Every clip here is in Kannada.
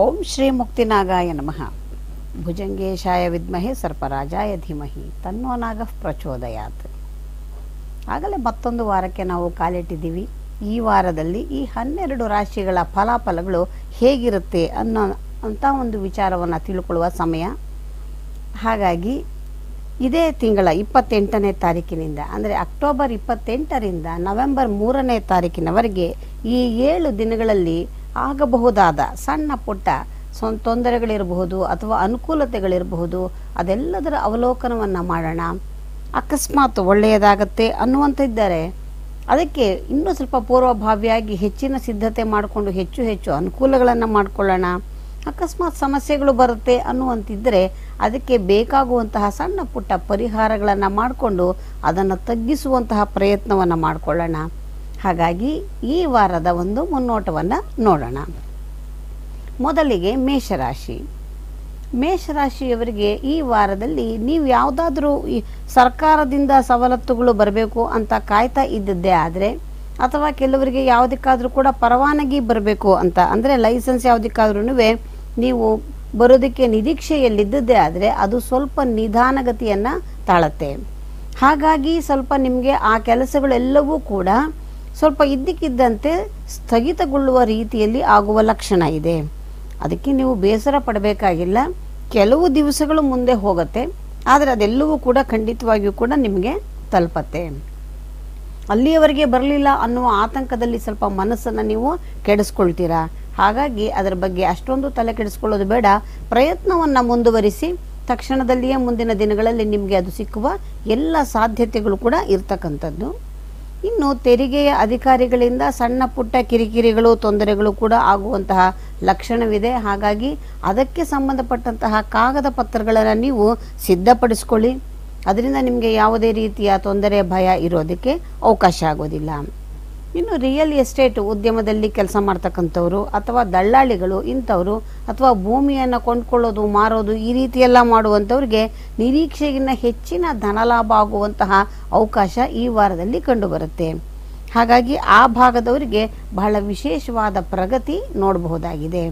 ओम श्री मुक्तिनागाय नमः। भुजंगेशाय विद्महे सर्पराजाय धीमहि तन्नो नागः प्रचोदयात्। ಆಗಲೇ ಮತ್ತೊಂದು ವಾರಕ್ಕೆ ನಾವು ಕಾಲಿಟ್ಟಿದ್ದೀವಿ. ಈ ವಾರದಲ್ಲಿ ಈ 12 ರಾಶಿಗಳ ಫಲಾಫಲಗಳು ಹೇಗಿರುತ್ತೆ ಅನ್ನೋ ಅಂತ ಒಂದು ವಿಚಾರವನ್ನು ತಿಳ್ಕೊಳ್ಳುವ ಸಮಯ. ಹಾಗಾಗಿ ಇದೇ ತಿಂಗಳ 28ನೇ ತಾರೀಕಿನಿಂದ ಅಂದರೆ ಅಕ್ಟೋಬರ್ 28ರಿಂದ ನವೆಂಬರ್ 3ನೇ ತಾರೀಕಿನವರೆಗೆ ಈ 7 ದಿನಗಳಲ್ಲಿ ಆಗಬಹುದಾದ ಸಣ್ಣ ಪುಟ್ಟ ತೊಂದರೆಗಳಿರಬಹುದು ಅಥವಾ ಅನುಕೂಲತೆಗಳಿರಬಹುದು, ಅದೆಲ್ಲದರ ಅವಲೋಕನವನ್ನು ಮಾಡೋಣ. ಅಕಸ್ಮಾತ್ ಒಳ್ಳೆಯದಾಗತ್ತೆ ಅನ್ನುವಂತಿದ್ದರೆ ಅದಕ್ಕೆ ಇನ್ನೂ ಸ್ವಲ್ಪ ಪೂರ್ವಭಾವಿಯಾಗಿ ಹೆಚ್ಚಿನ ಸಿದ್ಧತೆ ಮಾಡಿಕೊಂಡು ಹೆಚ್ಚು ಹೆಚ್ಚು ಅನುಕೂಲಗಳನ್ನು ಮಾಡಿಕೊಳ್ಳೋಣ. ಅಕಸ್ಮಾತ್ ಸಮಸ್ಯೆಗಳು ಬರುತ್ತೆ ಅನ್ನುವಂತಿದ್ದರೆ ಅದಕ್ಕೆ ಬೇಕಾಗುವಂತಹ ಸಣ್ಣ ಪುಟ್ಟ ಪರಿಹಾರಗಳನ್ನು ಮಾಡಿಕೊಂಡು ಅದನ್ನು ತಗ್ಗಿಸುವಂತಹ ಪ್ರಯತ್ನವನ್ನು ಮಾಡಿಕೊಳ್ಳೋಣ. ಹಾಗಾಗಿ ಈ ವಾರದ ಒಂದು ಮುನ್ನೋಟವನ್ನು ನೋಡೋಣ. ಮೊದಲಿಗೆ ಮೇಷರಾಶಿ. ಮೇಷರಾಶಿಯವರಿಗೆ ಈ ವಾರದಲ್ಲಿ ನೀವು ಯಾವುದಾದ್ರೂ ಈ ಸರ್ಕಾರದಿಂದ ಸವಲತ್ತುಗಳು ಬರಬೇಕು ಅಂತ ಕಾಯ್ತಾ ಇದ್ದದ್ದೇ ಆದರೆ, ಅಥವಾ ಕೆಲವರಿಗೆ ಯಾವುದಕ್ಕಾದರೂ ಕೂಡ ಪರವಾನಗಿ ಬರಬೇಕು ಅಂತ ಅಂದರೆ ಲೈಸೆನ್ಸ್ ಯಾವುದಕ್ಕಾದ್ರೂ ನೀವು ಬರೋದಕ್ಕೆ ನಿರೀಕ್ಷೆಯಲ್ಲಿದ್ದದ್ದೇ ಆದರೆ ಅದು ಸ್ವಲ್ಪ ನಿಧಾನಗತಿಯನ್ನು ತಾಳುತ್ತೆ. ಹಾಗಾಗಿ ಸ್ವಲ್ಪ ನಿಮಗೆ ಆ ಕೆಲಸಗಳೆಲ್ಲವೂ ಕೂಡ ಸ್ವಲ್ಪ ಇದ್ದಕ್ಕಿದ್ದಂತೆ ಸ್ಥಗಿತಗೊಳ್ಳುವ ರೀತಿಯಲ್ಲಿ ಆಗುವ ಲಕ್ಷಣ ಇದೆ. ಅದಕ್ಕೆ ನೀವು ಬೇಸರ ಪಡಬೇಕಾಗಿಲ್ಲ. ಕೆಲವು ದಿವಸಗಳು ಮುಂದೆ ಹೋಗುತ್ತೆ, ಆದರೆ ಅದೆಲ್ಲವೂ ಕೂಡ ಖಂಡಿತವಾಗಿಯೂ ಕೂಡ ನಿಮಗೆ ತಲುಪತ್ತೆ. ಅಲ್ಲಿಯವರೆಗೆ ಬರಲಿಲ್ಲ ಅನ್ನುವ ಆತಂಕದಲ್ಲಿ ಸ್ವಲ್ಪ ಮನಸ್ಸನ್ನು ನೀವು ಕೆಡಿಸ್ಕೊಳ್ತೀರಾ. ಹಾಗಾಗಿ ಅದರ ಬಗ್ಗೆ ಅಷ್ಟೊಂದು ತಲೆ ಕೆಡಿಸ್ಕೊಳ್ಳೋದು ಬೇಡ. ಪ್ರಯತ್ನವನ್ನು ಮುಂದುವರಿಸಿ ತಕ್ಷಣದಲ್ಲಿಯೇ ಮುಂದಿನ ದಿನಗಳಲ್ಲಿ ನಿಮಗೆ ಅದು ಸಿಕ್ಕುವ ಎಲ್ಲ ಸಾಧ್ಯತೆಗಳು ಕೂಡ ಇರ್ತಕ್ಕಂಥದ್ದು. ಇನ್ನು ತೆರಿಗೆಯ ಅಧಿಕಾರಿಗಳಿಂದ ಸಣ್ಣ ಪುಟ್ಟ ಕಿರಿಕಿರಿಗಳು ತೊಂದರೆಗಳು ಕೂಡ ಆಗುವಂತಹ ಲಕ್ಷಣವಿದೆ. ಹಾಗಾಗಿ ಅದಕ್ಕೆ ಸಂಬಂಧಪಟ್ಟಂತಹ ಕಾಗದ ಪತ್ರಗಳನ್ನು ನೀವು ಸಿದ್ಧಪಡಿಸ್ಕೊಳ್ಳಿ. ಅದರಿಂದ ನಿಮಗೆ ಯಾವುದೇ ರೀತಿಯ ತೊಂದರೆ ಭಯ ಇರೋದಕ್ಕೆ ಅವಕಾಶ ಆಗೋದಿಲ್ಲ. ಇನ್ನು ರಿಯಲ್ ಎಸ್ಟೇಟ್ ಉದ್ಯಮದಲ್ಲಿ ಕೆಲಸ ಮಾಡ್ತಕ್ಕಂಥವರು ಅಥವಾ ದಳ್ಳಾಳಿಗಳು ಇಂಥವರು ಅಥವಾ ಭೂಮಿಯನ್ನು ಕೊಂಡ್ಕೊಳ್ಳೋದು ಮಾರೋದು ಈ ರೀತಿಯೆಲ್ಲ ಮಾಡುವಂಥವ್ರಿಗೆ ನಿರೀಕ್ಷೆಗಿನ್ನ ಹೆಚ್ಚಿನ ಧನಲಾಭ ಆಗುವಂತಹ ಅವಕಾಶ ಈ ವಾರದಲ್ಲಿ ಕಂಡುಬರುತ್ತೆ. ಹಾಗಾಗಿ ಆ ಭಾಗದವರಿಗೆ ಬಹಳ ವಿಶೇಷವಾದ ಪ್ರಗತಿ ನೋಡಬಹುದಾಗಿದೆ.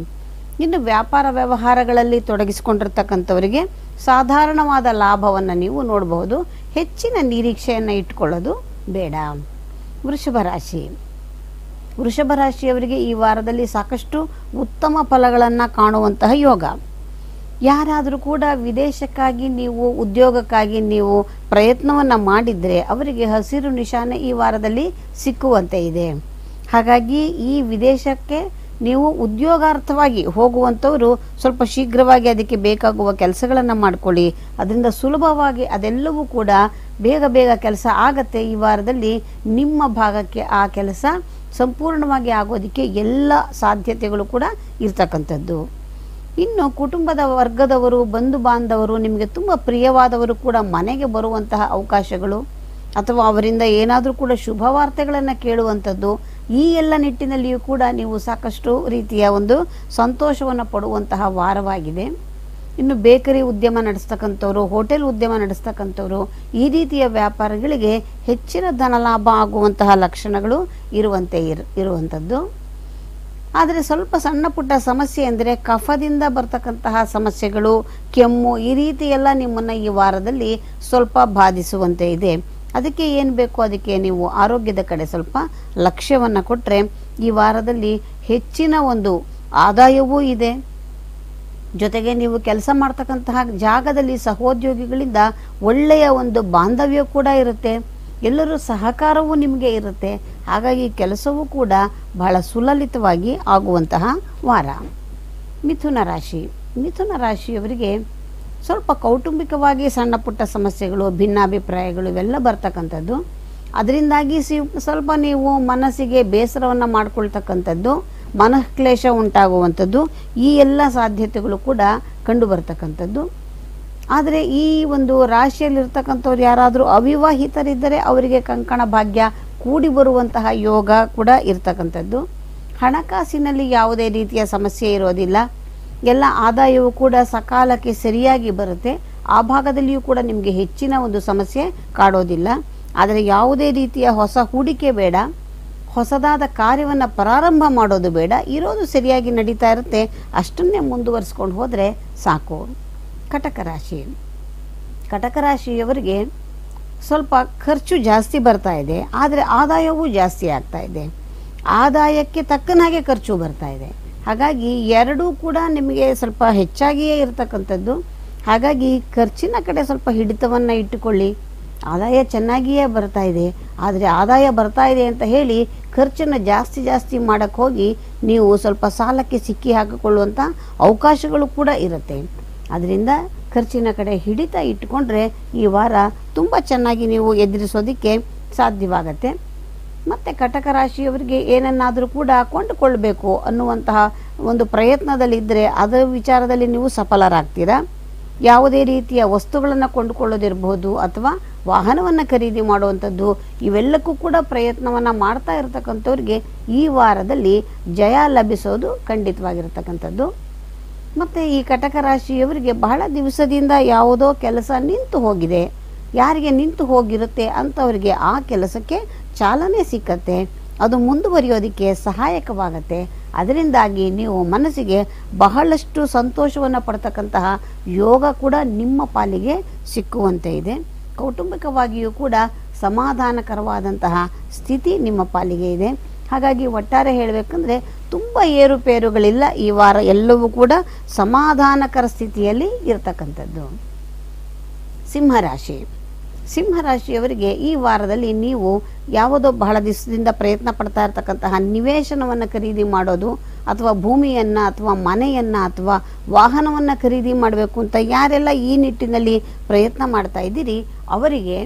ಇನ್ನು ವ್ಯಾಪಾರ ವ್ಯವಹಾರಗಳಲ್ಲಿ ತೊಡಗಿಸಿಕೊಂಡಿರ್ತಕ್ಕಂಥವರಿಗೆ ಸಾಧಾರಣವಾದ ಲಾಭವನ್ನು ನೀವು ನೋಡಬಹುದು. ಹೆಚ್ಚಿನ ನಿರೀಕ್ಷೆಯನ್ನು ಇಟ್ಕೊಳ್ಳೋದು ಬೇಡ. ವೃಷಭ ರಾಶಿಯವರಿಗೆ ಈ ವಾರದಲ್ಲಿ ಸಾಕಷ್ಟು ಉತ್ತಮ ಫಲಗಳನ್ನು ಕಾಣುವಂತಹ ಯೋಗ. ಯಾರಾದರೂ ಕೂಡ ವಿದೇಶಕ್ಕಾಗಿ ನೀವು ಉದ್ಯೋಗಕ್ಕಾಗಿ ನೀವು ಪ್ರಯತ್ನವನ್ನು ಮಾಡಿದರೆ ಅವರಿಗೆ ಹಸಿರು ನಿಶಾನೆ ಈ ವಾರದಲ್ಲಿ ಸಿಕ್ಕುವಂತೆ ಇದೆ. ಹಾಗಾಗಿ ಈ ವಿದೇಶಕ್ಕೆ ನೀವು ಉದ್ಯೋಗಾರ್ಥವಾಗಿ ಹೋಗುವಂಥವರು ಸ್ವಲ್ಪ ಶೀಘ್ರವಾಗಿ ಅದಕ್ಕೆ ಬೇಕಾಗುವ ಕೆಲಸಗಳನ್ನು ಮಾಡಿಕೊಳ್ಳಿ. ಅದರಿಂದ ಸುಲಭವಾಗಿ ಅದೆಲ್ಲವೂ ಕೂಡ ಬೇಗ ಕೆಲಸ ಆಗತ್ತೆ. ಈ ವಾರದಲ್ಲಿ ನಿಮ್ಮ ಭಾಗಕ್ಕೆ ಆ ಕೆಲಸ ಸಂಪೂರ್ಣವಾಗಿ ಆಗೋದಕ್ಕೆ ಎಲ್ಲ ಸಾಧ್ಯತೆಗಳು ಕೂಡ ಇರ್ತಕ್ಕಂಥದ್ದು. ಇನ್ನು ಕುಟುಂಬದ ವರ್ಗದವರು ಬಂಧು ಬಾಂಧವರು ನಿಮಗೆ ತುಂಬ ಪ್ರಿಯವಾದವರು ಕೂಡ ಮನೆಗೆ ಬರುವಂತಹ ಅವಕಾಶಗಳು ಅಥವಾ ಅವರಿಂದ ಏನಾದರೂ ಕೂಡ ಶುಭವಾರ್ತೆಗಳನ್ನು ಕೇಳುವಂಥದ್ದು ಈ ಎಲ್ಲ ನಿಟ್ಟಿನಲ್ಲಿಯೂ ಕೂಡ ನೀವು ಸಾಕಷ್ಟು ರೀತಿಯ ಒಂದು ಸಂತೋಷವನ್ನು ಪಡುವಂತಹ ವಾರವಾಗಿದೆ. ಇನ್ನು ಬೇಕರಿ ಉದ್ಯಮ ನಡೆಸ್ತಕ್ಕಂಥವ್ರು ಹೋಟೆಲ್ ಉದ್ಯಮ ನಡೆಸ್ತಕ್ಕಂಥವ್ರು ಈ ರೀತಿಯ ವ್ಯಾಪಾರಗಳಿಗೆ ಹೆಚ್ಚಿನ ಧನಲಾಭ ಆಗುವಂತಹ ಲಕ್ಷಣಗಳು ಇರುವಂಥದ್ದು. ಆದರೆ ಸ್ವಲ್ಪ ಸಣ್ಣ ಪುಟ್ಟ ಸಮಸ್ಯೆ ಅಂದರೆ ಕಫದಿಂದ ಬರ್ತಕ್ಕಂತಹ ಸಮಸ್ಯೆಗಳು, ಕೆಮ್ಮು ಈ ರೀತಿ ಎಲ್ಲ ನಿಮ್ಮನ್ನು ಈ ವಾರದಲ್ಲಿ ಸ್ವಲ್ಪ ಬಾಧಿಸುವಂತೆ ಇದೆ. ಅದಕ್ಕೆ ಏನು ಬೇಕು ಅದಕ್ಕೆ ನೀವು ಆರೋಗ್ಯದ ಕಡೆ ಸ್ವಲ್ಪ ಲಕ್ಷ್ಯವನ್ನು ಕೊಟ್ಟರೆ ಈ ವಾರದಲ್ಲಿ ಹೆಚ್ಚಿನ ಒಂದು ಆದಾಯವೂ ಇದೆ. ಜೊತೆಗೆ ನೀವು ಕೆಲಸ ಮಾಡ್ತಕ್ಕಂತಹ ಜಾಗದಲ್ಲಿ ಸಹೋದ್ಯೋಗಿಗಳಿಂದ ಒಳ್ಳೆಯ ಒಂದು ಬಾಂಧವ್ಯ ಕೂಡ ಇರುತ್ತೆ. ಎಲ್ಲರೂ ಸಹಕಾರವೂ ನಿಮಗೆ ಇರುತ್ತೆ. ಹಾಗಾಗಿ ಕೆಲಸವೂ ಕೂಡ ಬಹಳ ಸುಲಲಿತವಾಗಿ ಆಗುವಂತಹ ವಾರ. ಮಿಥುನ ರಾಶಿಯವರಿಗೆ ಸ್ವಲ್ಪ ಕೌಟುಂಬಿಕವಾಗಿ ಸಣ್ಣ ಪುಟ್ಟ ಸಮಸ್ಯೆಗಳು ಭಿನ್ನಾಭಿಪ್ರಾಯಗಳು ಇವೆಲ್ಲ ಬರ್ತಕ್ಕಂಥದ್ದು. ಅದರಿಂದಾಗಿ ಸ್ವಲ್ಪ ನೀವು ಮನಸ್ಸಿಗೆ ಬೇಸರವನ್ನು ಮಾಡಿಕೊಳ್ತಕ್ಕಂಥದ್ದು, ಮನಃಕ್ಲೇಶ ಉಂಟಾಗುವಂಥದ್ದು ಈ ಎಲ್ಲ ಸಾಧ್ಯತೆಗಳು ಕೂಡ ಕಂಡುಬರ್ತಕ್ಕಂಥದ್ದು. ಆದರೆ ಈ ಒಂದು ರಾಶಿಯಲ್ಲಿರ್ತಕ್ಕಂಥವ್ರು ಯಾರಾದರೂ ಅವಿವಾಹಿತರಿದ್ದರೆ ಅವರಿಗೆ ಕಂಕಣ ಭಾಗ್ಯ ಕೂಡಿ ಬರುವಂತಹ ಯೋಗ ಕೂಡ ಇರ್ತಕ್ಕಂಥದ್ದು. ಹಣಕಾಸಿನಲ್ಲಿ ಯಾವುದೇ ರೀತಿಯ ಸಮಸ್ಯೆ ಇರೋದಿಲ್ಲ. ಎಲ್ಲ ಆದಾಯವೂ ಕೂಡ ಸಕಾಲಕ್ಕೆ ಸರಿಯಾಗಿ ಬರುತ್ತೆ. ಆ ಭಾಗದಲ್ಲಿಯೂ ಕೂಡ ನಿಮಗೆ ಹೆಚ್ಚಿನ ಒಂದು ಸಮಸ್ಯೆ ಕಾಡೋದಿಲ್ಲ. ಆದರೆ ಯಾವುದೇ ರೀತಿಯ ಹೊಸ ಹೂಡಿಕೆ ಬೇಡ. ಹೊಸದಾದ ಕಾರ್ಯವನ್ನು ಪ್ರಾರಂಭ ಮಾಡೋದು ಬೇಡ, ಇರೋದು ಸರಿಯಾಗಿ ನಡೀತಾ ಇರುತ್ತೆ, ಅಷ್ಟನ್ನೇ ಮುಂದುವರಿಸ್ಕೊಂಡು ಹೋದರೆ ಸಾಕು. ಕಟಕರಾಶಿ, ಕಟಕರಾಶಿಯವರಿಗೆ ಸ್ವಲ್ಪ ಖರ್ಚು ಜಾಸ್ತಿ ಬರ್ತಾ ಇದೆ, ಆದರೆ ಆದಾಯವೂ ಜಾಸ್ತಿ ಆಗ್ತಾ ಇದೆ. ಆದಾಯಕ್ಕೆ ತಕ್ಕನ ಹಾಗೆ ಖರ್ಚು ಬರ್ತಾ ಇದೆ. ಹಾಗಾಗಿ ಎರಡೂ ಕೂಡ ನಿಮಗೆ ಸ್ವಲ್ಪ ಹೆಚ್ಚಾಗಿಯೇ ಇರತಕ್ಕಂಥದ್ದು. ಹಾಗಾಗಿ ಖರ್ಚಿನ ಕಡೆ ಸ್ವಲ್ಪ ಹಿಡಿತವನ್ನು ಇಟ್ಟುಕೊಳ್ಳಿ. ಆದಾಯ ಚೆನ್ನಾಗಿಯೇ ಬರ್ತಾ ಇದೆ, ಆದರೆ ಆದಾಯ ಬರ್ತಾ ಇದೆ ಅಂತ ಹೇಳಿ ಖರ್ಚನ್ನು ಜಾಸ್ತಿ ಜಾಸ್ತಿ ಮಾಡೋಕ್ಕೆ ಹೋಗಿ ನೀವು ಸ್ವಲ್ಪ ಸಾಲಕ್ಕೆ ಸಿಕ್ಕಿ ಹಾಕಿಕೊಳ್ಳುವಂಥ ಅವಕಾಶಗಳು ಕೂಡ ಇರುತ್ತೆ. ಅದರಿಂದ ಖರ್ಚಿನ ಕಡೆ ಹಿಡಿತ ಇಟ್ಟುಕೊಂಡ್ರೆ ಈ ವಾರ ತುಂಬ ಚೆನ್ನಾಗಿ ನೀವು ಎದುರಿಸೋದಕ್ಕೆ ಸಾಧ್ಯವಾಗತ್ತೆ. ಮತ್ತು ಕಟಕ ರಾಶಿಯವರಿಗೆ ಏನನ್ನಾದರೂ ಕೂಡ ಕೊಂಡುಕೊಳ್ಬೇಕು ಅನ್ನುವಂತಹ ಒಂದು ಪ್ರಯತ್ನದಲ್ಲಿದ್ದರೆ ಅದರ ವಿಚಾರದಲ್ಲಿ ನೀವು ಸಫಲರಾಗ್ತೀರಾ. ಯಾವುದೇ ರೀತಿಯ ವಸ್ತುಗಳನ್ನು ಕೊಂಡುಕೊಳ್ಳೋದಿರ್ಬೋದು ಅಥವಾ ವಾಹನವನ್ನು ಖರೀದಿ ಮಾಡುವಂಥದ್ದು, ಇವೆಲ್ಲಕ್ಕೂ ಕೂಡ ಪ್ರಯತ್ನವನ್ನು ಮಾಡ್ತಾ ಇರತಕ್ಕಂಥವ್ರಿಗೆ ಈ ವಾರದಲ್ಲಿ ಜಯ ಲಭಿಸೋದು ಖಂಡಿತವಾಗಿರ್ತಕ್ಕಂಥದ್ದು. ಮತ್ತು ಈ ಕಟಕ ರಾಶಿಯವರಿಗೆ ಬಹಳ ದಿವಸದಿಂದ ಯಾವುದೋ ಕೆಲಸ ನಿಂತು ಹೋಗಿದೆ, ಯಾರಿಗೆ ನಿಂತು ಹೋಗಿರುತ್ತೆ ಅಂಥವ್ರಿಗೆ ಆ ಕೆಲಸಕ್ಕೆ ಚಾಲನೆ ಸಿಕ್ಕತ್ತೆ, ಅದು ಮುಂದುವರಿಯೋದಕ್ಕೆ ಸಹಾಯಕವಾಗತ್ತೆ. ಅದರಿಂದಾಗಿ ನೀವು ಮನಸ್ಸಿಗೆ ಬಹಳಷ್ಟು ಸಂತೋಷವನ್ನು ಪಡ್ತಕ್ಕಂತಹ ಯೋಗ ಕೂಡ ನಿಮ್ಮ ಪಾಲಿಗೆ ಸಿಕ್ಕುವಂತೆ ಇದೆ. ಕೌಟುಂಬಿಕವಾಗಿಯೂ ಕೂಡ ಸಮಾಧಾನಕರವಾದಂತಹ ಸ್ಥಿತಿ ನಿಮ್ಮ ಪಾಲಿಗೆ ಇದೆ. ಹಾಗಾಗಿ ಒಟ್ಟಾರೆ ಹೇಳಬೇಕಂದ್ರೆ ತುಂಬ ಏರುಪೇರುಗಳಿಲ್ಲ ಈ ವಾರ, ಎಲ್ಲವೂ ಕೂಡ ಸಮಾಧಾನಕರ ಸ್ಥಿತಿಯಲ್ಲಿ ಇರತಕ್ಕಂಥದ್ದು. ಸಿಂಹರಾಶಿ, ಸಿಂಹರಾಶಿಯವರಿಗೆ ಈ ವಾರದಲ್ಲಿ ನೀವು ಯಾವುದೋ ಬಹಳ ದಿವಸದಿಂದ ಪ್ರಯತ್ನ ಪಡ್ತಾ ಇರ್ತಕ್ಕಂತಹ ನಿವೇಶನವನ್ನು ಖರೀದಿ ಮಾಡೋದು ಅಥವಾ ಭೂಮಿಯನ್ನು ಅಥವಾ ಮನೆಯನ್ನು ಅಥವಾ ವಾಹನವನ್ನು ಖರೀದಿ ಮಾಡಬೇಕು ಅಂತ ಯಾರೆಲ್ಲ ಈ ನಿಟ್ಟಿನಲ್ಲಿ ಪ್ರಯತ್ನ ಮಾಡ್ತಾ ಇದ್ದೀರಿ ಅವರಿಗೆ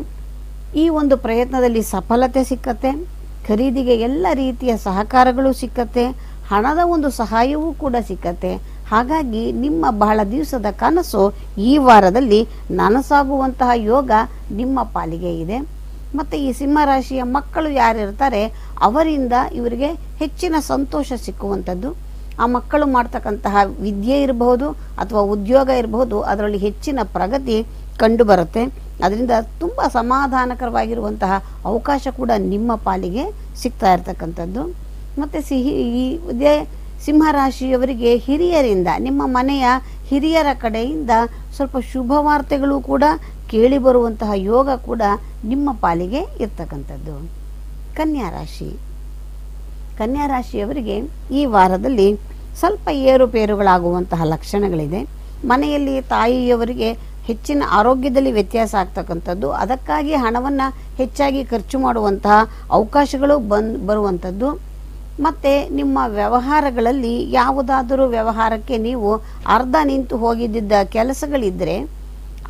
ಈ ಒಂದು ಪ್ರಯತ್ನದಲ್ಲಿ ಸಫಲತೆ ಸಿಕ್ಕತ್ತೆ. ಖರೀದಿಗೆ ಎಲ್ಲ ರೀತಿಯ ಸಹಕಾರಗಳು ಸಿಕ್ಕತ್ತೆ, ಹಣದ ಒಂದು ಸಹಾಯವೂ ಕೂಡ ಸಿಕ್ಕತ್ತೆ. ಹಾಗಾಗಿ ನಿಮ್ಮ ಬಹಳ ದಿವಸದ ಕನಸು ಈ ವಾರದಲ್ಲಿ ನನಸಾಗುವಂತಹ ಯೋಗ ನಿಮ್ಮ ಪಾಲಿಗೆ ಇದೆ. ಮತ್ತು ಈ ಸಿಂಹರಾಶಿಯ ಮಕ್ಕಳು ಯಾರಿರ್ತಾರೆ ಅವರಿಂದ ಇವರಿಗೆ ಹೆಚ್ಚಿನ ಸಂತೋಷ ಸಿಕ್ಕುವಂಥದ್ದು. ಆ ಮಕ್ಕಳು ಮಾಡ್ತಕ್ಕಂತಹ ವಿದ್ಯೆ ಇರಬಹುದು ಅಥವಾ ಉದ್ಯೋಗ ಇರಬಹುದು, ಅದರಲ್ಲಿ ಹೆಚ್ಚಿನ ಪ್ರಗತಿ ಕಂಡುಬರುತ್ತೆ. ಅದರಿಂದ ತುಂಬ ಸಮಾಧಾನಕರವಾಗಿರುವಂತಹ ಅವಕಾಶ ಕೂಡ ನಿಮ್ಮ ಪಾಲಿಗೆ ಸಿಗ್ತಾ ಇರ್ತಕ್ಕಂಥದ್ದು. ಮತ್ತು ಇದೇ ಸಿಂಹರಾಶಿಯವರಿಗೆ ಹಿರಿಯರಿಂದ, ನಿಮ್ಮ ಮನೆಯ ಹಿರಿಯರ ಕಡೆಯಿಂದ ಸ್ವಲ್ಪ ಶುಭ ವಾರ್ತೆಗಳು ಕೂಡ ಕೇಳಿಬರುವಂತಹ ಯೋಗ ಕೂಡ ನಿಮ್ಮ ಪಾಲಿಗೆ ಇರ್ತಕ್ಕಂಥದ್ದು. ಕನ್ಯಾರಾಶಿ, ಕನ್ಯಾರಾಶಿಯವರಿಗೆ ಈ ವಾರದಲ್ಲಿ ಸ್ವಲ್ಪ ಏರುಪೇರುಗಳಾಗುವಂತಹ ಲಕ್ಷಣಗಳಿದೆ. ಮನೆಯಲ್ಲಿ ತಾಯಿಯವರಿಗೆ ಹೆಚ್ಚಿನ ಆರೋಗ್ಯದಲ್ಲಿ ವ್ಯತ್ಯಾಸ ಆಗ್ತಕ್ಕಂಥದ್ದು, ಅದಕ್ಕಾಗಿ ಹಣವನ್ನು ಹೆಚ್ಚಾಗಿ ಖರ್ಚು ಮಾಡುವಂತಹ ಅವಕಾಶಗಳು ಬರುವಂಥದ್ದು. ಮತ್ತು ನಿಮ್ಮ ವ್ಯವಹಾರಗಳಲ್ಲಿ ಯಾವುದಾದರೂ ವ್ಯವಹಾರಕ್ಕೆ ನೀವು ಅರ್ಧ ನಿಂತು ಹೋಗಿದ್ದ ಕೆಲಸಗಳಿದ್ದರೆ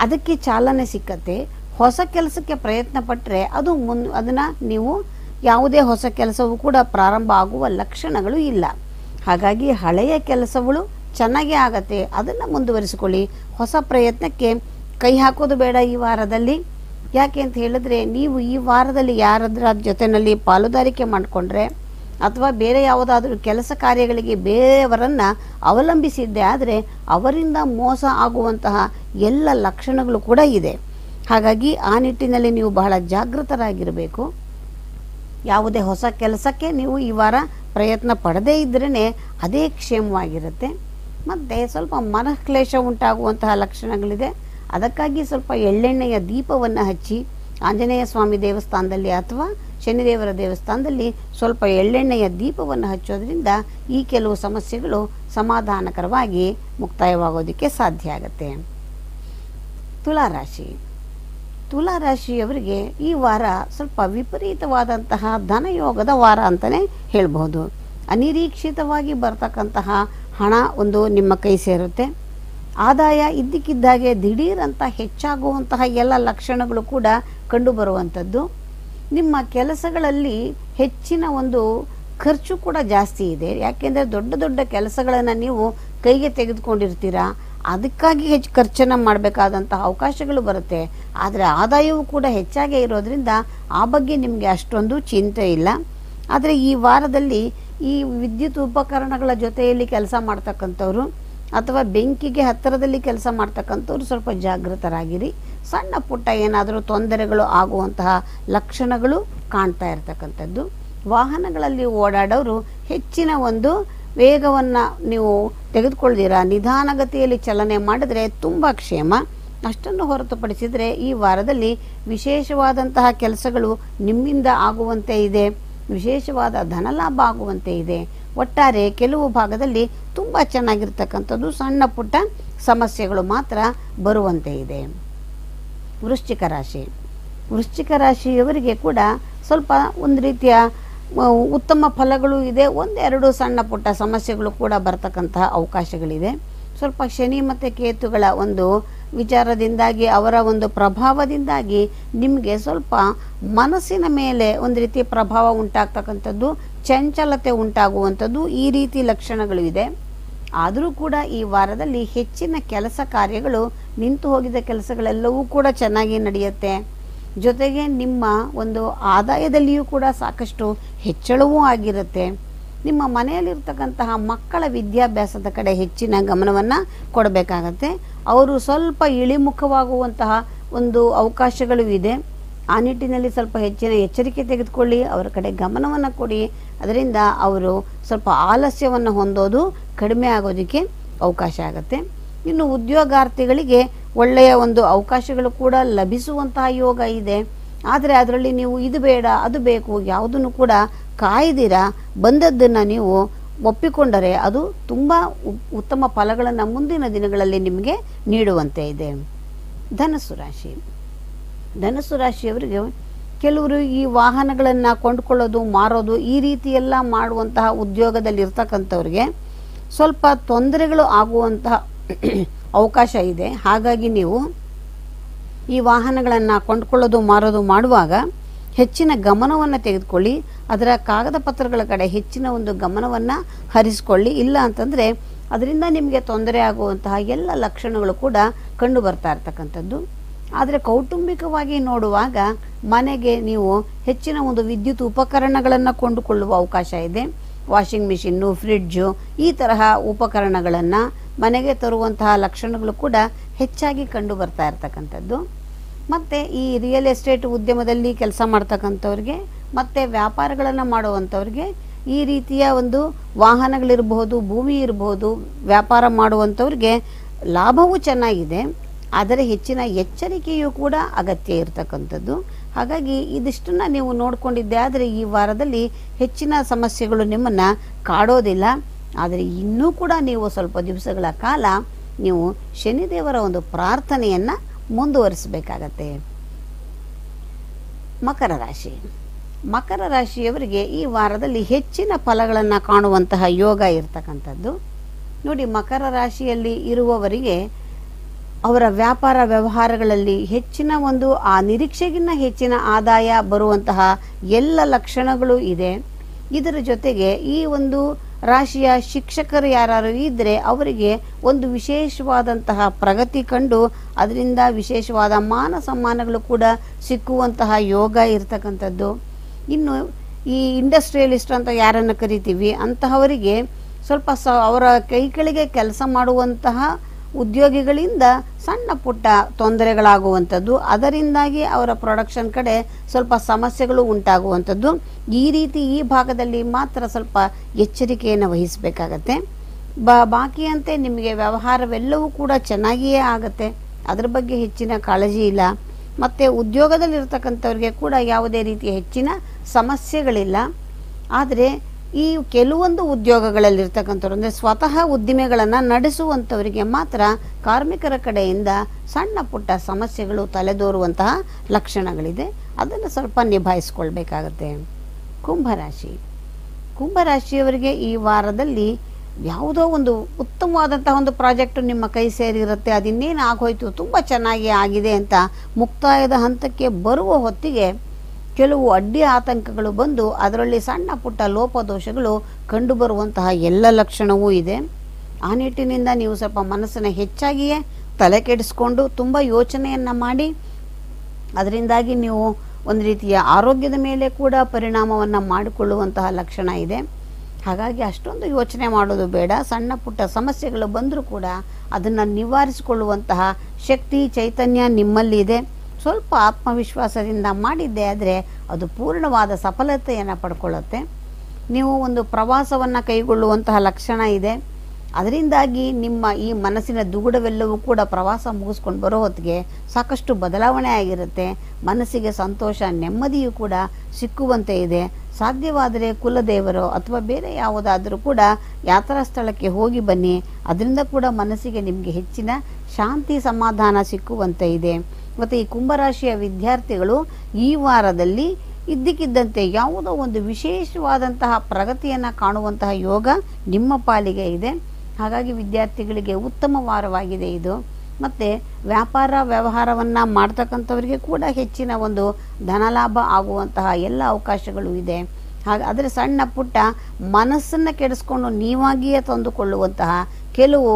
ಅದಕ್ಕೆ ಚಾಲನೆ ಸಿಕ್ಕತ್ತೆ. ಹೊಸ ಕೆಲಸಕ್ಕೆ ಪ್ರಯತ್ನ ಪಟ್ಟರೆ ಅದು ಅದನ್ನು ನೀವು, ಯಾವುದೇ ಹೊಸ ಕೆಲಸವೂ ಕೂಡ ಪ್ರಾರಂಭ ಆಗುವ ಲಕ್ಷಣಗಳು ಇಲ್ಲ. ಹಾಗಾಗಿ ಹಳೆಯ ಕೆಲಸಗಳು ಚೆನ್ನಾಗೇ ಆಗತ್ತೆ, ಅದನ್ನು ಮುಂದುವರಿಸಿಕೊಳ್ಳಿ. ಹೊಸ ಪ್ರಯತ್ನಕ್ಕೆ ಕೈ ಹಾಕೋದು ಬೇಡ ಈ ವಾರದಲ್ಲಿ. ಯಾಕೆ ಅಂತ ಹೇಳಿದ್ರೆ ನೀವು ಈ ವಾರದಲ್ಲಿ ಯಾರದ್ರ ಜೊತೆಯಲ್ಲಿ ಪಾಲುದಾರಿಕೆ ಮಾಡಿಕೊಂಡ್ರೆ ಅಥವಾ ಬೇರೆ ಯಾವುದಾದ್ರೂ ಕೆಲಸ ಕಾರ್ಯಗಳಿಗೆ ಬೇರೆಯವರನ್ನು ಅವಲಂಬಿಸಿದ್ದೆ ಆದರೆ ಅವರಿಂದ ಮೋಸ ಆಗುವಂತಹ ಎಲ್ಲ ಲಕ್ಷಣಗಳು ಕೂಡ ಇದೆ. ಹಾಗಾಗಿ ಆ ನಿಟ್ಟಿನಲ್ಲಿ ನೀವು ಬಹಳ ಜಾಗೃತರಾಗಿರಬೇಕು. ಯಾವುದೇ ಹೊಸ ಕೆಲಸಕ್ಕೆ ನೀವು ಈ ವಾರ ಪ್ರಯತ್ನ ಪಡದೇ ಇದ್ರೇ ಅದೇ ಕ್ಷೇಮವಾಗಿರುತ್ತೆ. ಮತ್ತು ಸ್ವಲ್ಪ ಮನಃಕ್ಲೇಷ ಉಂಟಾಗುವಂತಹ ಲಕ್ಷಣಗಳಿದೆ, ಅದಕ್ಕಾಗಿ ಸ್ವಲ್ಪ ಎಳ್ಳೆಣ್ಣೆಯ ದೀಪವನ್ನು ಹಚ್ಚಿ ಆಂಜನೇಯ ಸ್ವಾಮಿ ದೇವಸ್ಥಾನದಲ್ಲಿ ಅಥವಾ ಶನಿದೇವರ ದೇವಸ್ಥಾನದಲ್ಲಿ ಸ್ವಲ್ಪ ಎಳ್ಳೆಣ್ಣೆಯ ದೀಪವನ್ನು ಹಚ್ಚೋದ್ರಿಂದ ಈ ಕೆಲವು ಸಮಸ್ಯೆಗಳು ಸಮಾಧಾನಕರವಾಗಿ ಮುಕ್ತಾಯವಾಗೋದಕ್ಕೆ ಸಾಧ್ಯ ಆಗುತ್ತೆ. ತುಲಾರಾಶಿ, ತುಲಾರಾಶಿಯವರಿಗೆ ಈ ವಾರ ಸ್ವಲ್ಪ ವಿಪರೀತವಾದಂತಹ ಧನಯೋಗದ ವಾರ ಅಂತಲೇ ಹೇಳ್ಬೋದು. ಅನಿರೀಕ್ಷಿತವಾಗಿ ಬರ್ತಕ್ಕಂತಹ ಹಣ ಒಂದು ನಿಮ್ಮ ಕೈ ಸೇರುತ್ತೆ. ಆದಾಯ ಇದ್ದಕ್ಕಿದ್ದಾಗೆ ದಿಢೀರಂತ ಹೆಚ್ಚಾಗುವಂತಹ ಎಲ್ಲ ಲಕ್ಷಣಗಳು ಕೂಡ ಕಂಡುಬರುವಂಥದ್ದು. ನಿಮ್ಮ ಕೆಲಸಗಳಲ್ಲಿ ಹೆಚ್ಚಿನ ಒಂದು ಖರ್ಚು ಕೂಡ ಜಾಸ್ತಿ ಇದೆ. ಯಾಕೆಂದರೆ ದೊಡ್ಡ ದೊಡ್ಡ ಕೆಲಸಗಳನ್ನು ನೀವು ಕೈಗೆ ತೆಗೆದುಕೊಂಡಿರ್ತೀರಾ, ಅದಕ್ಕಾಗಿ ಹೆಚ್ಚು ಖರ್ಚನ್ನು ಮಾಡಬೇಕಾದಂತಹ ಅವಕಾಶಗಳು ಬರುತ್ತೆ. ಆದರೆ ಆದಾಯವೂ ಕೂಡ ಹೆಚ್ಚಾಗೇ ಇರೋದ್ರಿಂದ ಆ ಬಗ್ಗೆ ನಿಮಗೆ ಅಷ್ಟೊಂದು ಚಿಂತೆ ಇಲ್ಲ. ಆದರೆ ಈ ವಾರದಲ್ಲಿ ಈ ವಿದ್ಯುತ್ ಉಪಕರಣಗಳ ಜೊತೆಯಲ್ಲಿ ಕೆಲಸ ಮಾಡ್ತಕ್ಕಂಥವ್ರು ಅಥವಾ ಬೆಂಕಿಗೆ ಹತ್ತಿರದಲ್ಲಿ ಕೆಲಸ ಮಾಡ್ತಕ್ಕಂಥವ್ರು ಸ್ವಲ್ಪ ಜಾಗೃತರಾಗಿರಿ. ಸಣ್ಣ ಪುಟ್ಟ ಏನಾದರೂ ತೊಂದರೆಗಳು ಆಗುವಂತಹ ಲಕ್ಷಣಗಳು ಕಾಣ್ತಾ ಇರ್ತಕ್ಕಂಥದ್ದು. ವಾಹನಗಳಲ್ಲಿ ಓಡಾಡೋರು ಹೆಚ್ಚಿನ ಒಂದು ವೇಗವನ್ನು ನೀವು ತೆಗೆದುಕೊಳ್ಳದಿರ ನಿಧಾನಗತಿಯಲ್ಲಿ ಚಲನೆ ಮಾಡಿದ್ರೆ ತುಂಬ ಕ್ಷೇಮ. ಅಷ್ಟನ್ನು ಹೊರತುಪಡಿಸಿದರೆ ಈ ವಾರದಲ್ಲಿ ವಿಶೇಷವಾದಂತಹ ಕೆಲಸಗಳು ನಿಮ್ಮಿಂದ ಆಗುವಂತೆ ಇದೆ, ವಿಶೇಷವಾದ ಧನಲಾಭ ಆಗುವಂತೆ ಇದೆ. ಒಟ್ಟಾರೆ ಕೆಲವು ಭಾಗದಲ್ಲಿ ತುಂಬ ಚೆನ್ನಾಗಿರ್ತಕ್ಕಂಥದ್ದು, ಸಣ್ಣ ಪುಟ್ಟ ಸಮಸ್ಯೆಗಳು ಮಾತ್ರ ಬರುವಂತೆ ಇದೆ. ವೃಶ್ಚಿಕ ರಾಶಿಯವರಿಗೆ ಕೂಡ ಸ್ವಲ್ಪ ಒಂದು ರೀತಿಯ ಉತ್ತಮ ಫಲಗಳು ಇದೆ, ಒಂದೆರಡು ಸಣ್ಣ ಪುಟ್ಟ ಸಮಸ್ಯೆಗಳು ಕೂಡ ಬರ್ತಕ್ಕಂತಹ ಅವಕಾಶಗಳಿದೆ. ಸ್ವಲ್ಪ ಶನಿ ಮತ್ತು ಕೇತುಗಳ ಒಂದು ವಿಚಾರದಿಂದಾಗಿ, ಅವರ ಒಂದು ಪ್ರಭಾವದಿಂದಾಗಿ ನಿಮಗೆ ಸ್ವಲ್ಪ ಮನಸ್ಸಿನ ಮೇಲೆ ಒಂದು ರೀತಿಯ ಪ್ರಭಾವ ಉಂಟಾಗ್ತಕ್ಕಂಥದ್ದು, ಚಂಚಲತೆ ಉಂಟಾಗುವಂಥದ್ದು, ಈ ರೀತಿ ಲಕ್ಷಣಗಳು ಇದೆ. ಆದರೂ ಕೂಡ ಈ ವಾರದಲ್ಲಿ ಹೆಚ್ಚಿನ ಕೆಲಸ ಕಾರ್ಯಗಳು, ನಿಂತು ಹೋಗಿದ್ದ ಕೆಲಸಗಳೆಲ್ಲವೂ ಕೂಡ ಚೆನ್ನಾಗಿ ನಡೆಯುತ್ತೆ. ಜೊತೆಗೆ ನಿಮ್ಮ ಒಂದು ಆದಾಯದಲ್ಲಿಯೂ ಕೂಡ ಸಾಕಷ್ಟು ಹೆಚ್ಚಳವೂ ಆಗಿರುತ್ತೆ. ನಿಮ್ಮ ಮನೆಯಲ್ಲಿರ್ತಕ್ಕಂತಹ ಮಕ್ಕಳ ವಿದ್ಯಾಭ್ಯಾಸದ ಕಡೆ ಹೆಚ್ಚಿನ ಗಮನವನ್ನು ಕೊಡಬೇಕಾಗತ್ತೆ. ಅವರು ಸ್ವಲ್ಪ ಇಳಿಮುಖವಾಗುವಂತಹ ಒಂದು ಅವಕಾಶಗಳು ಇದೆ. ಆ ನಿಟ್ಟಿನಲ್ಲಿ ಸ್ವಲ್ಪ ಹೆಚ್ಚಿನ ಎಚ್ಚರಿಕೆ ತೆಗೆದುಕೊಳ್ಳಿ, ಅವರ ಕಡೆ ಗಮನವನ್ನು ಕೊಡಿ. ಅದರಿಂದ ಅವರು ಸ್ವಲ್ಪ ಆಲಸ್ಯವನ್ನು ಹೊಂದೋದು ಕಡಿಮೆ ಆಗೋದಕ್ಕೆ ಅವಕಾಶ ಆಗುತ್ತೆ. ಇನ್ನು ಉದ್ಯೋಗಾರ್ಥಿಗಳಿಗೆ ಒಳ್ಳೆಯ ಒಂದು ಅವಕಾಶಗಳು ಕೂಡ ಲಭಿಸುವಂತಹ ಯೋಗ ಇದೆ. ಆದರೆ ಅದರಲ್ಲಿ ನೀವು ಇದು ಬೇಡ ಅದು ಬೇಕು ಯಾವುದನ್ನು ಕೂಡ ಕಾಯ್ದಿರ ಬಂದದ್ದನ್ನು ನೀವು ಒಪ್ಪಿಕೊಂಡರೆ ಅದು ತುಂಬ ಉತ್ತಮ ಫಲಗಳನ್ನು ಮುಂದಿನ ದಿನಗಳಲ್ಲಿ ನಿಮಗೆ ನೀಡುವಂತೆ ಇದೆ. ಧನಸ್ಸು ರಾಶಿಯವರಿಗೆ ಕೆಲವರು ಈ ವಾಹನಗಳನ್ನು ಕೊಂಡುಕೊಳ್ಳೋದು, ಮಾರೋದು, ಈ ರೀತಿಯೆಲ್ಲ ಮಾಡುವಂತಹ ಉದ್ಯೋಗದಲ್ಲಿರ್ತಕ್ಕಂಥವ್ರಿಗೆ ಸ್ವಲ್ಪ ತೊಂದರೆಗಳು ಆಗುವಂತಹ ಅವಕಾಶ ಇದೆ. ಹಾಗಾಗಿ ನೀವು ಈ ವಾಹನಗಳನ್ನು ಕೊಂಡುಕೊಳ್ಳೋದು, ಮಾರೋದು ಮಾಡುವಾಗ ಹೆಚ್ಚಿನ ಗಮನವನ್ನು ತೆಗೆದುಕೊಳ್ಳಿ. ಅದರ ಕಾಗದ ಪತ್ರಗಳ ಕಡೆ ಹೆಚ್ಚಿನ ಒಂದು ಗಮನವನ್ನು ಹರಿಸಿಕೊಳ್ಳಿ. ಇಲ್ಲ ಅಂತಂದರೆ ಅದರಿಂದ ನಿಮಗೆ ತೊಂದರೆ ಆಗುವಂತಹ ಎಲ್ಲ ಲಕ್ಷಣಗಳು ಕೂಡ ಕಂಡು ಬರ್ತಾ ಇರ್ತಕ್ಕಂಥದ್ದು. ಆದರೆ ಕೌಟುಂಬಿಕವಾಗಿ ನೋಡುವಾಗ ಮನೆಗೆ ನೀವು ಹೆಚ್ಚಿನ ಒಂದು ವಿದ್ಯುತ್ ಉಪಕರಣಗಳನ್ನು ಕೊಂಡುಕೊಳ್ಳುವ ಅವಕಾಶ ಇದೆ. ವಾಷಿಂಗ್ ಮಿಷಿನ್ನು, ಫ್ರಿಡ್ಜು, ಈ ತರಹ ಉಪಕರಣಗಳನ್ನು ಮನೆಗೆ ತರುವಂತಹ ಲಕ್ಷಣಗಳು ಕೂಡ ಹೆಚ್ಚಾಗಿ ಕಂಡು ಬರ್ತಾ ಇರ್ತಕ್ಕಂಥದ್ದು. ಮತ್ತು ಈ ರಿಯಲ್ ಎಸ್ಟೇಟ್ ಉದ್ಯಮದಲ್ಲಿ ಕೆಲಸ ಮಾಡ್ತಕ್ಕಂಥವ್ರಿಗೆ ಮತ್ತು ವ್ಯಾಪಾರಗಳನ್ನು ಮಾಡುವಂಥವ್ರಿಗೆ ಈ ರೀತಿಯ ಒಂದು ವಾಹನಗಳಿರ್ಬೋದು, ಭೂಮಿ ಇರ್ಬೋದು, ವ್ಯಾಪಾರ ಮಾಡುವಂಥವ್ರಿಗೆ ಲಾಭವೂ ಚೆನ್ನಾಗಿದೆ. ಆದರೆ ಹೆಚ್ಚಿನ ಎಚ್ಚರಿಕೆಯೂ ಕೂಡ ಅಗತ್ಯ ಇರತಕ್ಕಂಥದ್ದು. ಹಾಗಾಗಿ ಇದಿಷ್ಟನ್ನು ನೀವು ನೋಡಿಕೊಂಡಿದ್ದೆ ಆದರೆ ಈ ವಾರದಲ್ಲಿ ಹೆಚ್ಚಿನ ಸಮಸ್ಯೆಗಳು ನಿಮ್ಮನ್ನು ಕಾಡೋದಿಲ್ಲ. ಆದರೆ ಇನ್ನೂ ಕೂಡ ನೀವು ಸ್ವಲ್ಪ ದಿವಸಗಳ ಕಾಲ ನೀವು ಶನಿದೇವರ ಒಂದು ಪ್ರಾರ್ಥನೆಯನ್ನು ಮುಂದುವರಿಸಬೇಕಾಗತ್ತೆ. ಮಕರ ರಾಶಿಯವರಿಗೆ ಈ ವಾರದಲ್ಲಿ ಹೆಚ್ಚಿನ ಫಲಗಳನ್ನು ಕಾಣುವಂತಹ ಯೋಗ ಇರ್ತಕ್ಕಂಥದ್ದು. ನೋಡಿ, ಮಕರ ರಾಶಿಯಲ್ಲಿ ಇರುವವರಿಗೆ ಅವರ ವ್ಯಾಪಾರ ವ್ಯವಹಾರಗಳಲ್ಲಿ ಹೆಚ್ಚಿನ ಒಂದು ಆ ನಿರೀಕ್ಷೆಗಿನ್ನ ಹೆಚ್ಚಿನ ಆದಾಯ ಬರುವಂತಹ ಎಲ್ಲ ಲಕ್ಷಣಗಳು ಇದೆ. ಇದರ ಜೊತೆಗೆ ಈ ಒಂದು ರಾಶಿಯ ಶಿಕ್ಷಕರು ಯಾರು ಇದ್ದರೆ ಅವರಿಗೆ ಒಂದು ವಿಶೇಷವಾದಂತಹ ಪ್ರಗತಿ ಕಂಡು ಅದರಿಂದ ವಿಶೇಷವಾದ ಮಾನ ಸಮ್ಮಾನಗಳು ಕೂಡ ಸಿಕ್ಕುವಂತಹ ಯೋಗ ಇರ್ತಕ್ಕಂಥದ್ದು. ಇನ್ನು ಈ ಇಂಡಸ್ಟ್ರಿಯಲಿಸ್ಟ್ ಅಂತ ಯಾರನ್ನು ಕರಿತೀವಿ ಅಂತಹವರಿಗೆ ಸ್ವಲ್ಪ ಅವರ ಕೈಗಳಿಗೆ ಕೆಲಸ ಮಾಡುವಂತಹ ಉದ್ಯೋಗಿಗಳಿಂದ ಸಣ್ಣ ಪುಟ್ಟ ತೊಂದರೆಗಳಾಗುವಂಥದ್ದು, ಅದರಿಂದಾಗಿ ಅವರ ಪ್ರೊಡಕ್ಷನ್ ಕಡೆ ಸ್ವಲ್ಪ ಸಮಸ್ಯೆಗಳು ಉಂಟಾಗುವಂಥದ್ದು. ಈ ಭಾಗದಲ್ಲಿ ಮಾತ್ರ ಸ್ವಲ್ಪ ಎಚ್ಚರಿಕೆಯನ್ನು ವಹಿಸಬೇಕಾಗತ್ತೆ. ಬಾಕಿಯಂತೆ ನಿಮಗೆ ವ್ಯವಹಾರವೆಲ್ಲವೂ ಕೂಡ ಚೆನ್ನಾಗಿಯೇ ಆಗುತ್ತೆ, ಅದರ ಬಗ್ಗೆ ಹೆಚ್ಚಿನ ಕಾಳಜಿ ಇಲ್ಲ. ಮತ್ತು ಉದ್ಯೋಗದಲ್ಲಿರ್ತಕ್ಕಂಥವ್ರಿಗೆ ಕೂಡ ಯಾವುದೇ ರೀತಿಯ ಹೆಚ್ಚಿನ ಸಮಸ್ಯೆಗಳಿಲ್ಲ. ಆದರೆ ಈ ಕೆಲವೊಂದು ಉದ್ಯೋಗಗಳಲ್ಲಿರ್ತಕ್ಕಂಥವ್ರು ಅಂದರೆ ಸ್ವತಃ ಉದ್ದಿಮೆಗಳನ್ನು ನಡೆಸುವಂಥವರಿಗೆ ಮಾತ್ರ ಕಾರ್ಮಿಕರ ಕಡೆಯಿಂದ ಸಣ್ಣ ಪುಟ್ಟ ಸಮಸ್ಯೆಗಳು ತಲೆದೋರುವಂತಹ ಲಕ್ಷಣಗಳಿದೆ. ಅದನ್ನು ಸ್ವಲ್ಪ ನಿಭಾಯಿಸ್ಕೊಳ್ಬೇಕಾಗತ್ತೆ. ಕುಂಭರಾಶಿಯವರಿಗೆ ಈ ವಾರದಲ್ಲಿ ಯಾವುದೋ ಒಂದು ಉತ್ತಮವಾದಂಥ ಒಂದು ಪ್ರಾಜೆಕ್ಟು ನಿಮ್ಮ ಕೈ ಸೇರಿರುತ್ತೆ, ಅದಿನ್ನೇನು ಆಗೋಯ್ತು, ತುಂಬ ಚೆನ್ನಾಗಿ ಆಗಿದೆ ಅಂತ ಮುಕ್ತಾಯದ ಹಂತಕ್ಕೆ ಬರುವ ಹೊತ್ತಿಗೆ ಕೆಲವು ಅಡ್ಡಿ ಆತಂಕಗಳು ಬಂದು ಅದರಲ್ಲಿ ಸಣ್ಣ ಪುಟ್ಟ ಲೋಪದೋಷಗಳು ಕಂಡುಬರುವಂತಹ ಎಲ್ಲ ಲಕ್ಷಣವೂ ಇದೆ. ಆ ನಿಟ್ಟಿನಿಂದ ನೀವು ಸ್ವಲ್ಪ ಮನಸ್ಸನ್ನು ಹೆಚ್ಚಾಗಿಯೇ ತಲೆ ಕೆಡಿಸ್ಕೊಂಡು ತುಂಬ ಯೋಚನೆಯನ್ನು ಮಾಡಿ ಅದರಿಂದಾಗಿ ನೀವು ಒಂದು ರೀತಿಯ ಆರೋಗ್ಯದ ಮೇಲೆ ಕೂಡ ಪರಿಣಾಮವನ್ನು ಮಾಡಿಕೊಳ್ಳುವಂತಹ ಲಕ್ಷಣ ಇದೆ. ಹಾಗಾಗಿ ಅಷ್ಟೊಂದು ಯೋಚನೆ ಮಾಡೋದು ಬೇಡ. ಸಣ್ಣ ಪುಟ್ಟ ಸಮಸ್ಯೆಗಳು ಬಂದರೂ ಕೂಡ ಅದನ್ನು ನಿವಾರಿಸಿಕೊಳ್ಳುವಂತಹ ಶಕ್ತಿ ಚೈತನ್ಯ ನಿಮ್ಮಲ್ಲಿ ಇದೆ. ಸ್ವಲ್ಪ ಆತ್ಮವಿಶ್ವಾಸದಿಂದ ಮಾಡಿದ್ದೆ ಆದರೆ ಅದು ಪೂರ್ಣವಾದ ಸಫಲತೆಯನ್ನು ಪಡ್ಕೊಳ್ಳುತ್ತೆ. ನೀವು ಒಂದು ಪ್ರವಾಸವನ್ನು ಕೈಗೊಳ್ಳುವಂತಹ ಲಕ್ಷಣ ಇದೆ. ಅದರಿಂದಾಗಿ ನಿಮ್ಮ ಈ ಮನಸ್ಸಿನ ದುಗುಡವೆಲ್ಲವೂ ಕೂಡ ಪ್ರವಾಸ ಮುಗಿಸ್ಕೊಂಡು ಬರೋ ಹೊತ್ತಿಗೆ ಸಾಕಷ್ಟು ಬದಲಾವಣೆ ಆಗಿರುತ್ತೆ. ಮನಸ್ಸಿಗೆ ಸಂತೋಷ, ನೆಮ್ಮದಿಯೂ ಕೂಡ ಸಿಕ್ಕುವಂತೆ ಇದೆ. ಸಾಧ್ಯವಾದರೆ ಕುಲದೇವರು ಅಥವಾ ಬೇರೆ ಯಾವುದಾದರೂ ಕೂಡ ಯಾತ್ರಾ ಸ್ಥಳಕ್ಕೆ ಹೋಗಿ ಬನ್ನಿ. ಅದರಿಂದ ಕೂಡ ಮನಸ್ಸಿಗೆ ನಿಮಗೆ ಹೆಚ್ಚಿನ ಶಾಂತಿ, ಸಮಾಧಾನ ಸಿಕ್ಕುವಂತೆ ಇದೆ. ಮತ್ತು ಈ ಕುಂಭರಾಶಿಯ ವಿದ್ಯಾರ್ಥಿಗಳು ಈ ವಾರದಲ್ಲಿ ಇದ್ದಕ್ಕಿದ್ದಂತೆ ಯಾವುದೋ ಒಂದು ವಿಶೇಷವಾದಂತಹ ಪ್ರಗತಿಯನ್ನು ಕಾಣುವಂತಹ ಯೋಗ ನಿಮ್ಮ ಪಾಲಿಗೆ ಇದೆ. ಹಾಗಾಗಿ ವಿದ್ಯಾರ್ಥಿಗಳಿಗೆ ಉತ್ತಮ ವಾರವಾಗಿದೆ ಇದು. ಮತ್ತು ವ್ಯಾಪಾರ ವ್ಯವಹಾರವನ್ನು ಮಾಡ್ತಕ್ಕಂಥವರಿಗೆ ಕೂಡ ಹೆಚ್ಚಿನ ಒಂದು ಧನಲಾಭ ಆಗುವಂತಹ ಎಲ್ಲ ಅವಕಾಶಗಳು ಇದೆ. ಹಾಗೆ ಆದರೆ ಸಣ್ಣ ಪುಟ್ಟ ಮನಸ್ಸನ್ನು ಕೆಡಿಸ್ಕೊಂಡು ನೀವಾಗಿಯೇ ತಂದುಕೊಳ್ಳುವಂತಹ ಕೆಲವು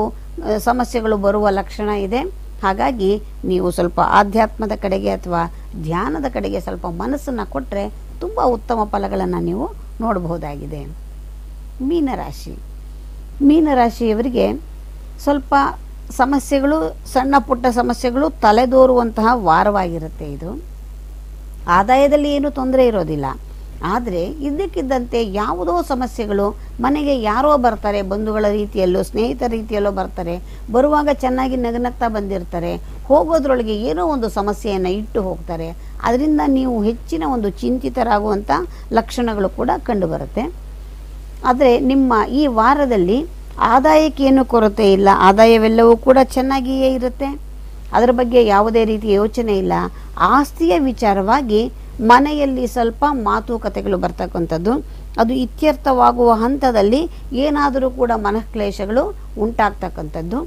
ಸಮಸ್ಯೆಗಳು ಬರುವ ಲಕ್ಷಣ ಇದೆ. ಹಾಗಾಗಿ ನೀವು ಸ್ವಲ್ಪ ಆಧ್ಯಾತ್ಮದ ಕಡೆಗೆ ಅಥವಾ ಧ್ಯಾನದ ಕಡೆಗೆ ಸ್ವಲ್ಪ ಮನಸ್ಸನ್ನು ಕೊಟ್ಟರೆ ತುಂಬ ಉತ್ತಮ ಫಲಗಳನ್ನು ನೀವು ನೋಡಬಹುದಾಗಿದೆ. ಮೀನರಾಶಿ, ಮೀನರಾಶಿಯವರಿಗೆ ಸ್ವಲ್ಪ ಸಮಸ್ಯೆಗಳು, ಸಣ್ಣ ಪುಟ್ಟ ಸಮಸ್ಯೆಗಳು ತಲೆದೋರುವಂತಹ ವಾರವಾಗಿರುತ್ತೆ ಇದು. ಆದಾಯದಲ್ಲಿ ಏನೂ ತೊಂದರೆ ಇರೋದಿಲ್ಲ, ಆದರೆ ಇದ್ದಕ್ಕಿದ್ದಂತೆ ಯಾವುದೋ ಸಮಸ್ಯೆಗಳು, ಮನೆಗೆ ಯಾರೋ ಬರ್ತಾರೆ, ಬಂಧುಗಳ ರೀತಿಯಲ್ಲೋ ಸ್ನೇಹಿತರ ರೀತಿಯಲ್ಲೋ ಬರ್ತಾರೆ. ಬರುವಾಗ ಚೆನ್ನಾಗಿ ನಗನಗ್ತಾ ಬಂದಿರ್ತಾರೆ, ಹೋಗೋದ್ರೊಳಗೆ ಏನೋ ಒಂದು ಸಮಸ್ಯೆಯನ್ನು ಇಟ್ಟು ಹೋಗ್ತಾರೆ. ಅದರಿಂದ ನೀವು ಹೆಚ್ಚಿನ ಒಂದು ಚಿಂತಿತರಾಗುವಂಥ ಲಕ್ಷಣಗಳು ಕೂಡ ಕಂಡುಬರುತ್ತೆ. ಆದರೆ ನಿಮ್ಮ ಈ ವಾರದಲ್ಲಿ ಆದಾಯಕ್ಕೇನು ಕೊರತೆ ಇಲ್ಲ, ಆದಾಯವೆಲ್ಲವೂ ಕೂಡ ಚೆನ್ನಾಗಿಯೇ ಇರುತ್ತೆ. ಅದರ ಬಗ್ಗೆ ಯಾವುದೇ ರೀತಿಯ ಯೋಚನೆ ಇಲ್ಲ. ಆಸ್ತಿಯ ವಿಚಾರವಾಗಿ ಮನೆಯಲ್ಲಿ ಸ್ವಲ್ಪ ಮಾತುಕತೆಗಳು ಬರ್ತಕ್ಕಂಥದ್ದು, ಅದು ಇತ್ಯರ್ಥವಾಗುವ ಹಂತದಲ್ಲಿ ಏನಾದರೂ ಕೂಡ ಮನಃಕ್ಲೇಶಗಳು ಉಂಟಾಗ್ತಕ್ಕಂಥದ್ದು.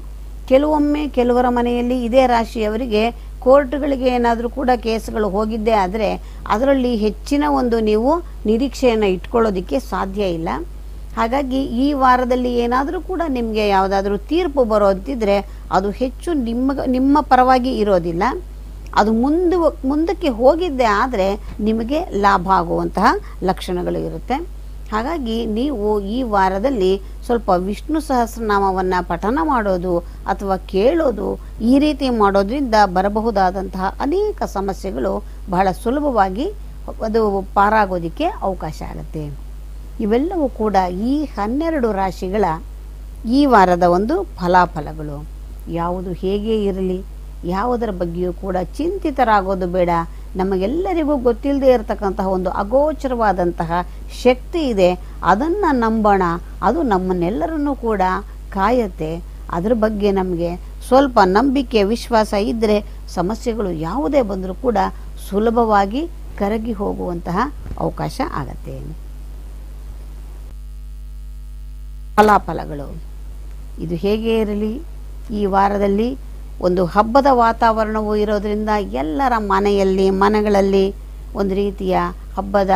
ಕೆಲವೊಮ್ಮೆ ಕೆಲವರ ಮನೆಯಲ್ಲಿ ಇದೇ ರಾಶಿಯವರಿಗೆ ಕೋರ್ಟ್ಗಳಿಗೆ ಏನಾದರೂ ಕೂಡ ಕೇಸುಗಳು ಹೋಗಿದ್ದೇ ಆದರೆ ಅದರಲ್ಲಿ ಹೆಚ್ಚಿನ ಒಂದು ನೀವು ನಿರೀಕ್ಷೆಯನ್ನು ಇಟ್ಕೊಳ್ಳೋದಕ್ಕೆ ಸಾಧ್ಯ ಇಲ್ಲ. ಹಾಗಾಗಿ ಈ ವಾರದಲ್ಲಿ ಏನಾದರೂ ಕೂಡ ನಿಮಗೆ ಯಾವುದಾದ್ರೂ ತೀರ್ಪು ಬರೋದಿದ್ದರೆ ಅದು ಹೆಚ್ಚು ನಿಮ್ಮ ಪರವಾಗಿ ಇರೋದಿಲ್ಲ. ಅದು ಮುಂದಕ್ಕೆ ಹೋಗಿದ್ದೆ ಆದರೆ ನಿಮಗೆ ಲಾಭ ಆಗುವಂತಹ ಲಕ್ಷಣಗಳು ಇರುತ್ತೆ. ಹಾಗಾಗಿ ನೀವು ಈ ವಾರದಲ್ಲಿ ಸ್ವಲ್ಪ ವಿಷ್ಣು ಸಹಸ್ರನಾಮವನ್ನು ಪಠನ ಮಾಡೋದು ಅಥವಾ ಕೇಳೋದು, ಈ ರೀತಿ ಮಾಡೋದ್ರಿಂದ ಬರಬಹುದಾದಂತಹ ಅನೇಕ ಸಮಸ್ಯೆಗಳು ಬಹಳ ಸುಲಭವಾಗಿ ಅದು ಪಾರಾಗೋದಕ್ಕೆ ಅವಕಾಶ ಆಗುತ್ತೆ. ಇವೆಲ್ಲವೂ ಕೂಡ ಈ 12 ರಾಶಿಗಳ ಈ ವಾರದ ಒಂದು ಫಲಾಫಲಗಳು. ಯಾವುದು ಹೇಗೆ ಇರಲಿ, ಯಾವುದರ ಬಗ್ಗೆಯೂ ಕೂಡ ಚಿಂತಿತರಾಗೋದು ಬೇಡ. ನಮಗೆಲ್ಲರಿಗೂ ಗೊತ್ತಿಲ್ಲದೆ ಇರತಕ್ಕಂತಹ ಒಂದು ಅಗೋಚರವಾದಂತಹ ಶಕ್ತಿ ಇದೆ, ಅದನ್ನು ನಂಬೋಣ. ಅದು ನಮ್ಮನ್ನೆಲ್ಲರನ್ನೂ ಕೂಡ ಕಾಯುತ್ತೆ. ಅದರ ಬಗ್ಗೆ ನಮಗೆ ಸ್ವಲ್ಪ ನಂಬಿಕೆ, ವಿಶ್ವಾಸ ಇದ್ದರೆ ಸಮಸ್ಯೆಗಳು ಯಾವುದೇ ಬಂದರೂ ಕೂಡ ಸುಲಭವಾಗಿ ಕರಗಿ ಹೋಗುವಂತಹ ಅವಕಾಶ ಆಗತ್ತೆ. ಫಲಾಫಲಗಳು ಇದು ಹೇಗೆ ಇರಲಿ, ಈ ವಾರದಲ್ಲಿ ಒಂದು ಹಬ್ಬದ ವಾತಾವರಣವೂ ಇರೋದರಿಂದ ಎಲ್ಲರ ಮನೆಗಳಲ್ಲಿ ಒಂದು ರೀತಿಯ ಹಬ್ಬದ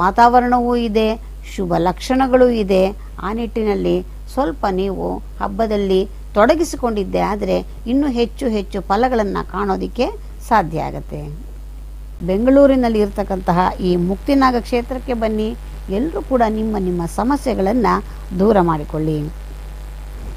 ವಾತಾವರಣವೂ ಇದೆ, ಶುಭ ಲಕ್ಷಣಗಳೂ ಇದೆ. ಆ ನಿಟ್ಟಿನಲ್ಲಿ ಸ್ವಲ್ಪ ನೀವು ಹಬ್ಬದಲ್ಲಿ ತೊಡಗಿಸಿಕೊಂಡಿದ್ದೆ ಆದರೆ ಇನ್ನೂ ಹೆಚ್ಚು ಹೆಚ್ಚು ಫಲಗಳನ್ನು ಕಾಣೋದಕ್ಕೆ ಸಾಧ್ಯ ಆಗುತ್ತೆ. ಬೆಂಗಳೂರಿನಲ್ಲಿ ಇರತಕ್ಕಂತಹ ಈ ಮುಕ್ತಿನಾಗ ಕ್ಷೇತ್ರಕ್ಕೆ ಬನ್ನಿ. ಎಲ್ಲರೂ ಕೂಡ ನಿಮ್ಮ ನಿಮ್ಮ ಸಮಸ್ಯೆಗಳನ್ನು ದೂರ ಮಾಡಿಕೊಳ್ಳಿ.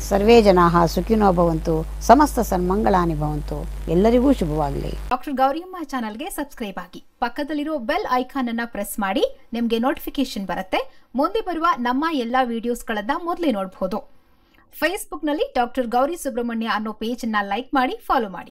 ಸರ್ವೇ ಜನಾಃ ಸುಖಿನೋ ಭವಂತು, ಸಮಸ್ತ ಸನ್ಮಂಗಳಾನಿ ಭವಂತು. ಎಲ್ಲರಿಗೂ ಶುಭವಾಗಲಿ. ಡಾಕ್ಟರ್ ಗೌರಿಯಮ್ಮ ಚಾನಲ್ಗೆ ಸಬ್ಸ್ಕ್ರೈಬ್ ಆಗಿ, ಪಕ್ಕದಲ್ಲಿರೋ ಬೆಲ್ ಐಕಾನ್ ಅನ್ನ ಪ್ರೆಸ್ ಮಾಡಿ. ನಿಮಗೆ ನೋಟಿಫಿಕೇಶನ್ ಬರುತ್ತೆ. ಮುಂದೆ ಬರುವ ನಮ್ಮ ಎಲ್ಲಾ ವಿಡಿಯೋಸ್ಗಳನ್ನ ಮೊದಲೇ ನೋಡಬಹುದು. ಫೇಸ್ಬುಕ್ ನಲ್ಲಿ ಡಾಕ್ಟರ್ ಗೌರಿ ಸುಬ್ರಹ್ಮಣ್ಯ ಅನ್ನೋ ಪೇಜ್ ಅನ್ನ ಲೈಕ್ ಮಾಡಿ, ಫಾಲೋ ಮಾಡಿ.